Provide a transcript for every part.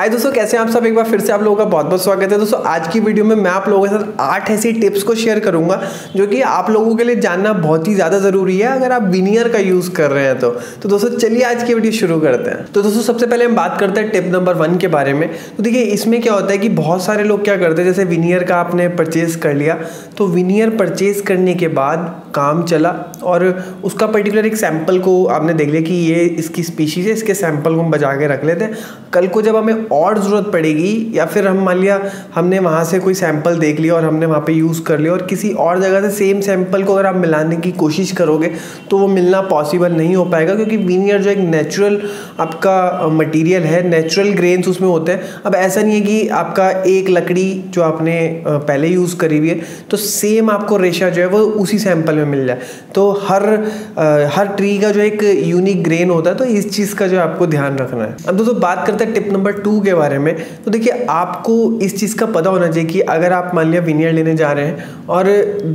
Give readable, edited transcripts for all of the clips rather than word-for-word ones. हाय दोस्तों, कैसे हैं आप सब। एक बार फिर से आप लोगों का बहुत बहुत स्वागत है। दोस्तों आज की वीडियो में मैं आप लोगों के साथ 8 ऐसी टिप्स को शेयर करूंगा जो कि आप लोगों के लिए जानना बहुत ही ज़्यादा ज़रूरी है अगर आप विनियर का यूज़ कर रहे हैं तो दोस्तों चलिए आज की वीडियो शुरू करते हैं। तो दोस्तों सबसे पहले हम बात करते हैं टिप नंबर 1 के बारे में। तो देखिए इसमें क्या होता है कि बहुत सारे लोग क्या करते हैं, जैसे विनियर का आपने परचेज़ कर लिया तो विनियर परचेज़ करने के बाद काम चला और उसका पर्टिकुलर एक सैंपल को आपने देख लिया कि ये इसकी स्पीशीज़ है, इसके सैंपल को हम बचा के रख लेते हैं, कल को जब हमें और ज़रूरत पड़ेगी या फिर हम मान लिया हमने वहाँ से कोई सैंपल देख लिया और हमने वहाँ पे यूज़ कर लिया और किसी और जगह से सेम सैंपल को अगर आप मिलाने की कोशिश करोगे तो वो मिलना पॉसिबल नहीं हो पाएगा, क्योंकि विनियर जो एक नेचुरल आपका मटीरियल है, नेचुरल ग्रेन्स उसमें होते हैं। अब ऐसा नहीं है कि आपका एक लकड़ी जो आपने पहले यूज़ करी हुई है तो सेम आपको रेशा जो है वो उसी सैंपल में मिल जाए, तो हर ट्री का जो एक यूनिक ग्रेन होता है, तो इस चीज़ का जो आपको ध्यान रखना है। अब दोस्तों बात करते हैं टिप नंबर 2 के बारे में। तो देखिए आपको इस चीज़ का पता होना चाहिए कि अगर आप मान लिया विनियर लेने जा रहे हैं और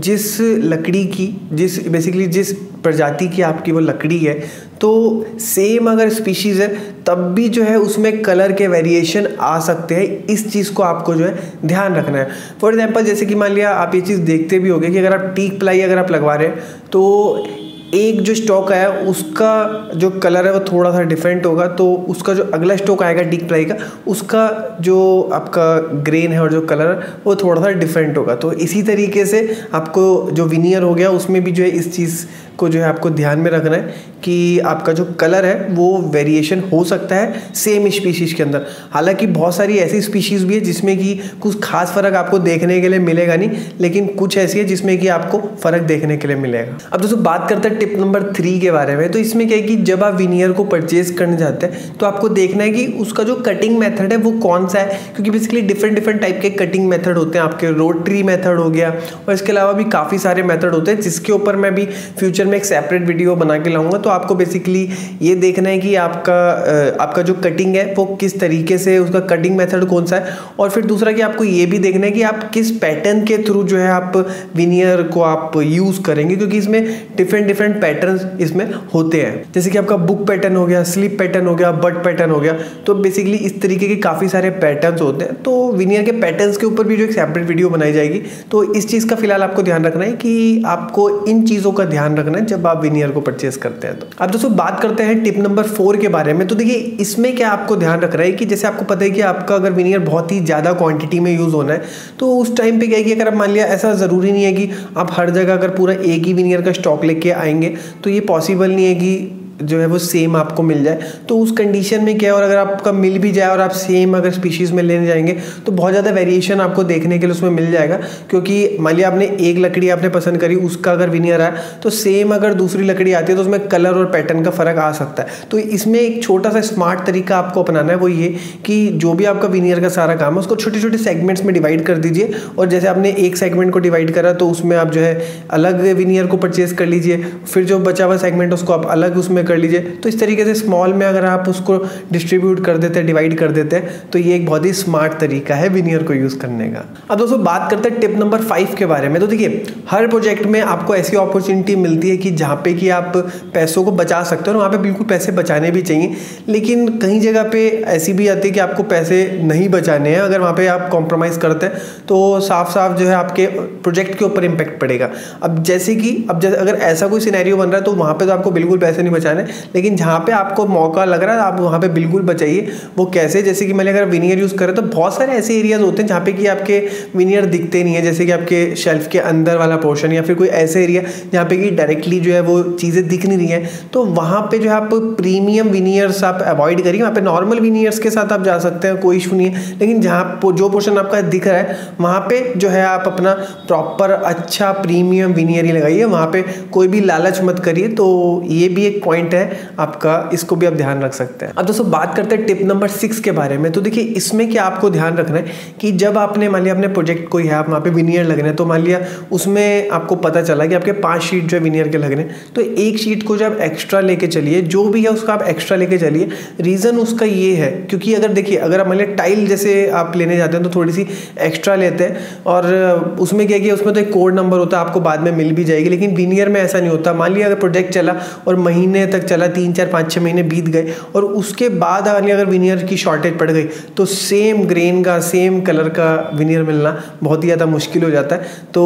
जिस लकड़ी की जिस प्रजाति की आपकी वो लकड़ी है तो सेम अगर स्पीशीज़ है तब भी जो है उसमें कलर के वेरिएशन आ सकते हैं, इस चीज़ को आपको जो है ध्यान रखना है। फॉर एग्जांपल जैसे कि मान लिया आप ये चीज़ देखते भी होगे कि अगर आप टीक प्लाई अगर आप लगवा रहे हैं तो एक जो स्टॉक आया उसका जो कलर है वो थोड़ा सा डिफरेंट होगा, तो उसका जो अगला स्टॉक आएगा टीक प्लाई का उसका जो आपका ग्रेन है और जो कलर है वो थोड़ा सा डिफरेंट होगा। तो इसी तरीके से आपको जो विनियर हो गया उसमें भी जो है इस चीज़ को जो है आपको ध्यान में रखना है कि आपका जो कलर है वो वेरिएशन हो सकता है सेम स्पीशीज़ के अंदर। हालांकि बहुत सारी ऐसी स्पीशीज़ भी है जिसमें कि कुछ खास फ़र्क आपको देखने के लिए मिलेगा नहीं, लेकिन कुछ ऐसी है जिसमें कि आपको फ़र्क देखने के लिए मिलेगा। अब दोस्तों बात करते हैं टिप नंबर 3 के बारे में। तो इसमें क्या है कि जब आप विनियर को परचेज़ करने जाते हैं तो आपको देखना है कि उसका जो कटिंग मेथड है वो कौन सा है, क्योंकि बेसिकली डिफरेंट टाइप के कटिंग मेथड होते हैं, आपके रोटरी मेथड हो गया और इसके अलावा भी काफ़ी सारे मेथड होते हैं जिसके ऊपर मैं भी फ्यूचर मैं एक सेपरेट वीडियो बना के लाऊंगा। तो आपको बेसिकली ये देखना है कि आपका जो कटिंग है वो किस तरीके से, उसका कटिंग मेथड कौन सा है, और फिर दूसरा कि आपको ये भी देखना है कि आप किस पैटर्न के थ्रू जो है आप विनियर को आप यूज़ करेंगे, क्योंकि इसमें डिफरेंट पैटर्न इसमें होते हैं, जैसे कि आपका बुक पैटर्न हो गया, स्लिप पैटर्न हो गया, बट पैटर्न हो गया। तो बेसिकली इस तरीके के काफ़ी सारे पैटर्न होते हैं, तो विनियर के पैटर्न के ऊपर भी जो एक सेपरेट वीडियो बनाई जाएगी। तो इस चीज़ का फिलहाल आपको ध्यान रखना है कि आपको इन चीज़ों का ध्यान रखना जब आप विनियर को परचेस करते हैं। तो अब दोस्तों बात करते हैं टिप नंबर 4 के बारे में। तो देखिए इसमें क्या आपको ध्यान रख रहा है कि जैसे आपको पता है कि आपका अगर विनियर बहुत ही ज़्यादा क्वांटिटी में यूज़ होना है तो उस टाइम पे क्या है कि अगर आप मान लिया, ऐसा ज़रूरी नहीं है कि आप हर जगह अगर पूरा एक ही विनियर का स्टॉक लेके आएंगे तो ये पॉसिबल नहीं है कि जो है वो सेम आपको मिल जाए। तो उस कंडीशन में क्या है, और अगर आपका मिल भी जाए और आप सेम अगर स्पीशीज़ में लेने जाएंगे तो बहुत ज़्यादा वेरिएशन आपको देखने के लिए उसमें मिल जाएगा, क्योंकि मान लिया आपने एक लकड़ी आपने पसंद करी, उसका अगर विनियर आया तो सेम अगर दूसरी लकड़ी आती है तो उसमें कलर और पैटर्न का फ़र्क आ सकता है। तो इसमें एक छोटा सा स्मार्ट तरीका आपको अपनाना है, वो ये कि जो भी आपका विनियर का सारा काम है उसको छोटे छोटे सेगमेंट्स में डिवाइड कर दीजिए, और जैसे आपने एक सेगमेंट को डिवाइड करा तो उसमें आप जो है अलग विनियर को परचेस कर लीजिए, फिर जो बचा हुआ सेगमेंट उसको आप अलग उसमें कर लीजिए। तो इस तरीके से स्मॉल में अगर आप उसको डिस्ट्रीब्यूट कर देते हैं, डिवाइड कर देते हैं, तो ये एक बहुत ही स्मार्ट तरीका है विनियर को यूज़ करने का। अब दोस्तों बात करते हैं टिप नंबर 5 के बारे में। तो देखिए हर प्रोजेक्ट में आपको ऐसी अपॉर्चुनिटी मिलती है कि जहाँ पे कि आप पैसों को बचा सकते हो, वहाँ पे बिल्कुल पैसे बचाने भी चाहिए, लेकिन कई जगह पर ऐसी भी आती है कि आपको पैसे नहीं बचाने हैं, अगर वहाँ पर आप कॉम्प्रोमाइज़ करते हैं तो साफ जो है आपके प्रोजेक्ट के ऊपर इम्पैक्ट पड़ेगा। अब जैसे अगर ऐसा कोई सिनेरियो बन रहा है तो वहाँ पर तो आपको बिल्कुल पैसे नहीं बचाने, लेकिन जहाँ पे आपको मौका लग रहा है आप वहाँ पे बिल्कुल बचाइए। वो कैसे, जैसे कि मैंने अगर विनियर यूज़ करें तो बहुत सारे ऐसे एरियाज होते हैं जहाँ पे कि आपके विनियर दिखते नहीं है, जैसे कि आपके शेल्फ के अंदर वाला पोर्शन या फिर कोई ऐसे एरिया जहाँ पे कि डायरेक्टली जो है वो चीज़ें दिख नहीं रही हैं, तो वहाँ पर जो है आप प्रीमियम विनियर्स आप अवॉइड करिए, वहाँ पर नॉर्मल विनियर्स के साथ आप जा सकते हैं, कोई इशू नहीं है, लेकिन जहाँ जो पोर्शन आपका दिख रहा है वहाँ पर जो है आप अपना प्रॉपर अच्छा प्रीमियम विनियर ही लगाइए, वहाँ पर कोई भी लालच मत करिए। तो ये भी एक पॉइंट है आपका, इसको भी आप ध्यान रख सकते हैं। अब दोस्तों बात करते हैं टिप नंबर 6 के बारे में। तो देखिए इसमें क्या आपको ध्यान रखना है कि जब आपने मान लिया अपने प्रोजेक्ट कोई है, आप वहाँ पे विनियर लग रहे हैं, तो मान लिया उसमें आपको पता चला कि आपके 5 शीट जो है विनियर के लग रहे हैं, तो एक शीट को जब एक्स्ट्रा लेके चलिए, जो भी है उसका आप एक्स्ट्रा लेके चलिए। रीज़न उसका ये है क्योंकि अगर देखिए अगर आप मान लिया टाइल जैसे आप लेने जाते हैं तो थोड़ी सी एक्स्ट्रा लेते हैं, और उसमें क्या कि उसमें तो एक कोड नंबर होता है, आपको बाद में मिल भी जाएगी, लेकिन विनियर में ऐसा नहीं होता। मान लिया अगर प्रोजेक्ट चला और महीने तक चला, 3 4 5 6 महीने बीत गए और उसके बाद अगर विनियर की शॉर्टेज पड़ गई तो सेम ग्रेन का सेम कलर का विनियर मिलना बहुत ही ज़्यादा मुश्किल हो जाता है। तो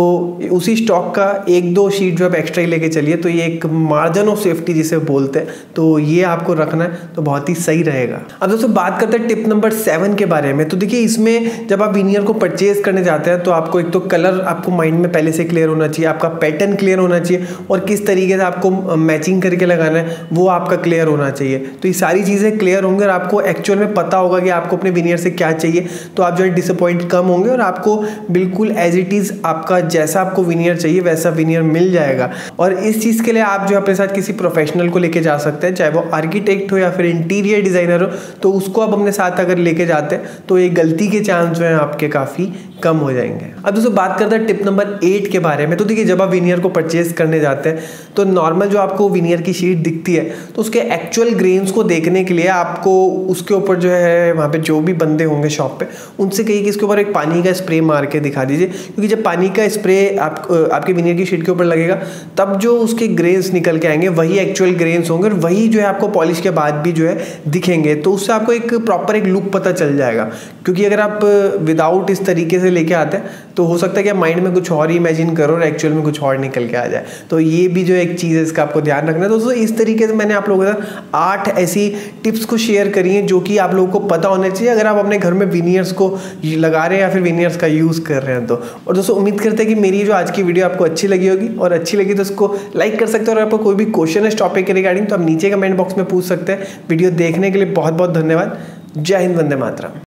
उसी स्टॉक का 1-2 शीट जो आप एक्स्ट्रा ही लेके चलिए, तो ये एक मार्जिन ऑफ सेफ्टी जिसे बोलते हैं, तो ये आपको रखना है तो बहुत ही सही रहेगा। अब दोस्तों बात करते हैं टिप नंबर 7 के बारे में। तो देखिए इसमें जब आप विनियर को परचेज करने जाते हैं तो आपको एक तो कलर आपको माइंड में पहले से क्लियर होना चाहिए, आपका पैटर्न क्लियर होना चाहिए और किस तरीके से आपको मैचिंग करके लगाना है वो आपका क्लियर होना चाहिए। तो ये सारी चीज़ें क्लियर होंगी और आपको एक्चुअल में पता होगा कि आपको अपने विनियर से क्या चाहिए, तो आप जो है डिसअपॉइंट कम होंगे और आपको बिल्कुल एज इट इज़ आपका जैसा आपको विनियर चाहिए वैसा विनियर मिल जाएगा। और इस चीज़ के लिए आप जो अपने साथ किसी प्रोफेशनल को लेके जा सकते हैं, चाहे वो आर्किटेक्ट हो या फिर इंटीरियर डिज़ाइनर हो, तो उसको आप अपने साथ अगर लेके जाते हैं तो ये गलती के चांस जो है आपके काफ़ी कम हो जाएंगे। अब दोस्तों बात करते हैं टिप नंबर 8 के बारे में। तो देखिए जब आप विनियर को परचेज करने जाते हैं तो नॉर्मल जो आपको विनियर की शीट दिखती है तो उसके एक्चुअल ग्रेन्स को देखने के लिए आपको उसके ऊपर जो है वहाँ पे जो भी बंदे होंगे शॉप पे उनसे कहिए कि इसके ऊपर एक पानी का स्प्रे मार के दिखा दीजिए, क्योंकि जब पानी का स्प्रे आपके विनियर की शीट के ऊपर लगेगा तब जो उसके ग्रेन्स निकल के आएंगे वही एक्चुअल ग्रेन्स होंगे और वही जो है आपको पॉलिश के बाद भी जो है दिखेंगे, तो उससे आपको एक प्रॉपर एक लुक पता चल जाएगा। क्योंकि अगर आप विदाउट इस तरीके से लेके आते हैं तो हो सकता है कि आप माइंड में कुछ और इमेजिन करो और एक्चुअल में कुछ और निकल के आ जाए, तो ये भी जो एक चीज़ है इसका आपको ध्यान रखना है। दोस्तों इस तरीके से मैंने आप लोगों के साथ 8 ऐसी टिप्स को शेयर करी हैं जो कि आप लोगों को पता होना चाहिए अगर आप अपने घर में विनियर्स को लगा रहे हैं या फिर विनियर्स का यूज़ कर रहे हैं तो। और दोस्तों उम्मीद करते हैं कि मेरी जो आज की वीडियो आपको अच्छी लगी होगी, और अच्छी लगी तो उसको लाइक कर सकते हो और आपको कोई भी क्वेश्चन है इस टॉपिक के रिगार्डिंग तो आप नीचे कमेंट बॉक्स में पूछ सकते हैं। वीडियो देखने के लिए बहुत बहुत धन्यवाद। जय हिंद, वंदे मातरम।